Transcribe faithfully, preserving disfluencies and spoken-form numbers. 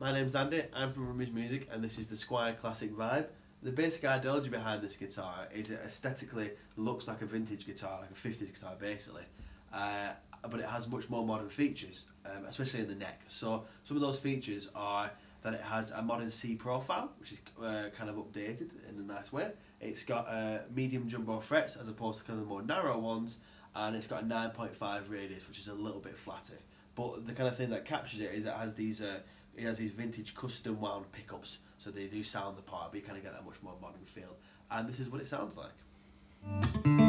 My name's Andy, I'm from Rimmers Music, and this is the Squier Classic Vibe. The basic ideology behind this guitar is it aesthetically looks like a vintage guitar, like a fifties guitar basically, uh, but it has much more modern features, um, especially in the neck. So some of those features are that it has a modern C profile, which is uh, kind of updated in a nice way. It's got uh, medium jumbo frets as opposed to kind of the more narrow ones, and it's got a nine point five radius, which is a little bit flatter. But the kind of thing that captures it is it has these uh, it has these vintage custom wound pickups, so they do sound the part, but you kind of get that much more modern feel. And this is what it sounds like.